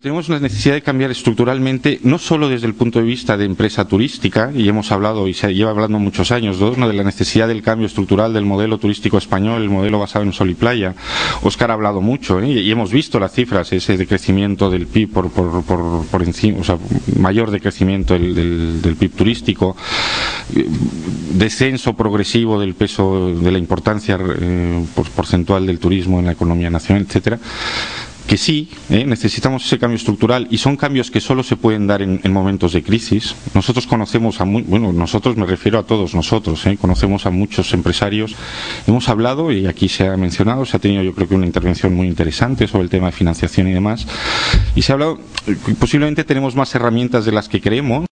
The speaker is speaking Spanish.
Tenemos una necesidad de cambiar estructuralmente, no solo desde el punto de vista de empresa turística, y hemos hablado y se lleva hablando muchos años, ¿no?, de la necesidad del cambio estructural del modelo turístico español, el modelo basado en sol y playa. Óscar ha hablado mucho, y hemos visto las cifras, ese decrecimiento del PIB por encima, o sea, mayor decrecimiento del PIB turístico, descenso progresivo del peso, de la importancia porcentual del turismo en la economía nacional, etcétera. Que sí, necesitamos ese cambio estructural, y son cambios que solo se pueden dar en momentos de crisis. Nosotros conocemos a, nosotros me refiero a todos nosotros, conocemos a muchos empresarios. Hemos hablado, y aquí se ha mencionado, se ha tenido yo creo que una intervención muy interesante sobre el tema de financiación y demás, y se ha hablado, posiblemente tenemos más herramientas de las que creemos.